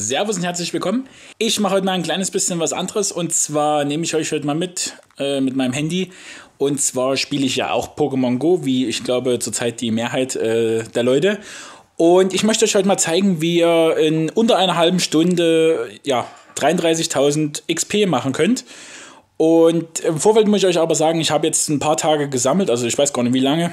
Servus und herzlich willkommen. Ich mache heute mal ein kleines bisschen was anderes und zwar nehme ich euch heute mal mit meinem Handy. Und zwar spiele ich ja auch Pokémon Go, wie ich glaube zurzeit die Mehrheit der Leute. Und ich möchte euch heute mal zeigen, wie ihr in unter einer halben Stunde ja, 33.000 XP machen könnt. Und im Vorfeld muss ich euch aber sagen, ich habe jetzt ein paar Tage gesammelt, also ich weiß gar nicht wie lange.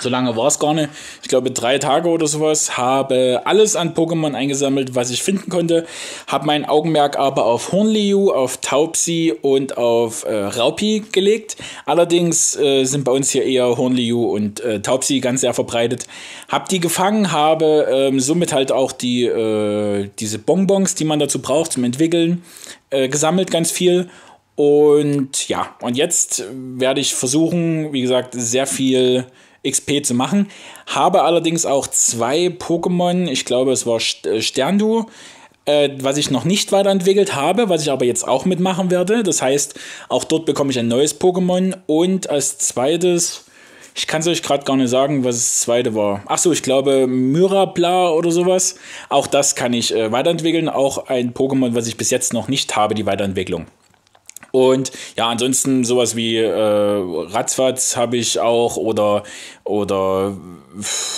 So lange war es gar nicht. Ich glaube 3 Tage oder sowas. Habe alles an Pokémon eingesammelt, was ich finden konnte. Habe mein Augenmerk aber auf Hornliu, auf Taupsi und auf Raupi gelegt. Allerdings sind bei uns hier eher Hornliu und Taupsi ganz sehr verbreitet. Habe die gefangen, habe somit halt auch die, diese Bonbons, die man dazu braucht zum Entwickeln, gesammelt ganz viel. Und ja, und jetzt werde ich versuchen, wie gesagt, sehr viel XP zu machen. Habe allerdings auch 2 Pokémon, ich glaube es war Sterndur, was ich noch nicht weiterentwickelt habe, was ich aber jetzt auch mitmachen werde. Das heißt, auch dort bekomme ich ein neues Pokémon und als zweites, ich kann es euch gerade gar nicht sagen, was das zweite war. Achso, ich glaube Myrapla oder sowas. Auch das kann ich weiterentwickeln. Auch ein Pokémon, was ich bis jetzt noch nicht habe, die Weiterentwicklung. Und ja, ansonsten sowas wie Ratzfatz habe ich auch oder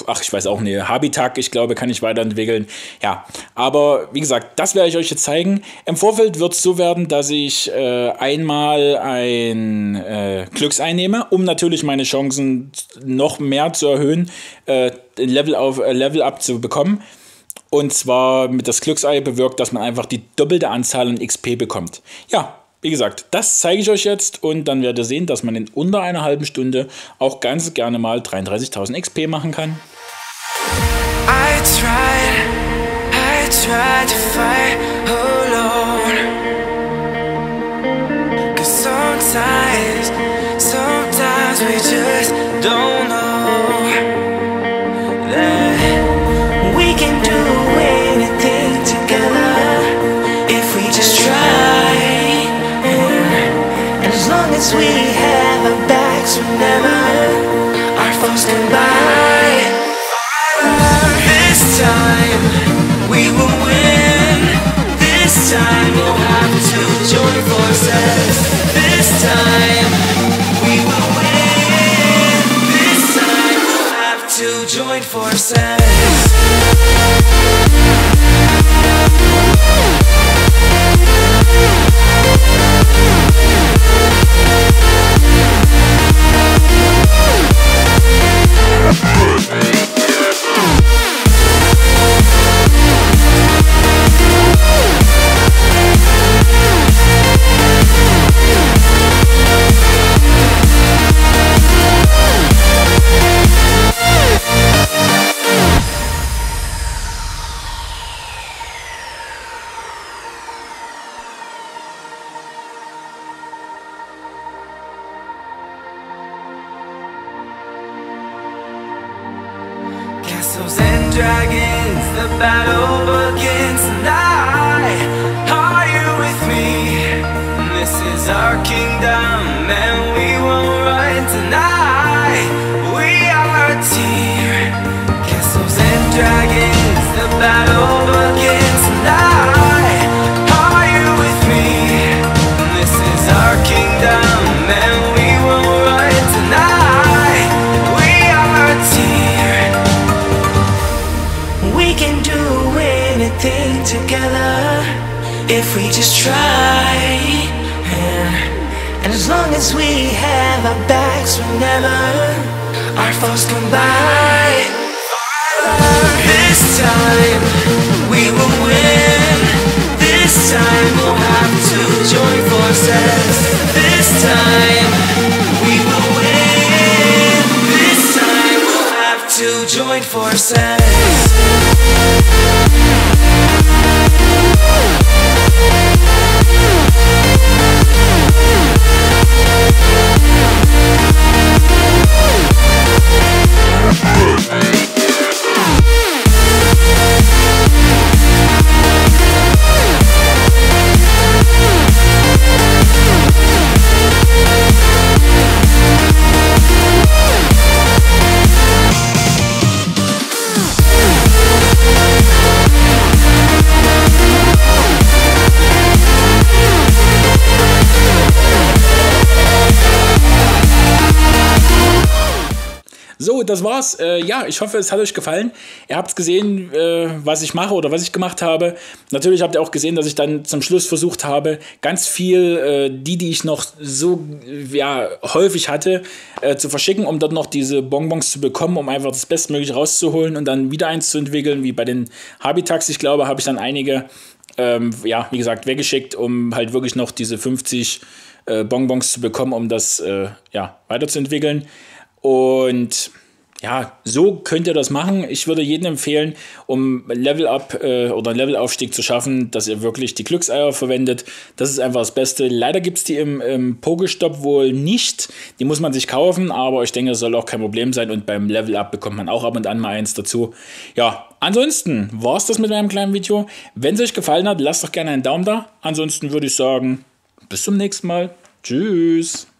ach, ich weiß auch nicht, Habitak, ich glaube, kann ich weiterentwickeln. Ja, aber wie gesagt, das werde ich euch jetzt zeigen. Im Vorfeld wird es so werden, dass ich einmal ein Glücksei nehme, um natürlich meine Chancen noch mehr zu erhöhen, Level up zu bekommen. Und zwar mit das Glücksei bewirkt, dass man einfach die doppelte Anzahl an XP bekommt. Ja. Wie gesagt, das zeige ich euch jetzt und dann werdet ihr sehen, dass man in unter einer halben Stunde auch ganz gerne mal 33.000 XP machen kann. We have our backs whenever our foes come by. This time we will win. This time we'll have to join forces. This time we will win. This time we'll have to join forces. Castles and dragons, the battle begins, and are you with me? This is our kingdom, and we won't run tonight. We are a team. Castles and dragons, the battle begins, and are you with me? This is our kingdom, and we won't run tonight. We are a team. We can do anything together if we just try, and as long as we have our backs whenever our foes come by. This time we will win. This time we'll have to join forces. This time we will win. This time we'll have to join forces. So, das war's. Ja, ich hoffe, es hat euch gefallen. Ihr habt gesehen, was ich mache oder was ich gemacht habe. Natürlich habt ihr auch gesehen, dass ich dann zum Schluss versucht habe, ganz viel, die ich noch so ja, häufig hatte, zu verschicken, um dort noch diese Bonbons zu bekommen, um einfach das Bestmögliche rauszuholen und dann wieder eins zu entwickeln, wie bei den Habitaks. Ich glaube, habe ich dann einige, ja, wie gesagt, weggeschickt, um halt wirklich noch diese 50 Bonbons zu bekommen, um das ja, weiterzuentwickeln. Und ja, so könnt ihr das machen. Ich würde jedem empfehlen, um Level-Up oder Levelaufstieg zu schaffen, dass ihr wirklich die Glückseier verwendet. Das ist einfach das Beste. Leider gibt es die im Pokestop wohl nicht. Die muss man sich kaufen, aber ich denke, es soll auch kein Problem sein. Und beim Level-Up bekommt man auch ab und an mal eins dazu. Ja, ansonsten war es das mit meinem kleinen Video. Wenn es euch gefallen hat, lasst doch gerne einen Daumen da. Ansonsten würde ich sagen, bis zum nächsten Mal. Tschüss.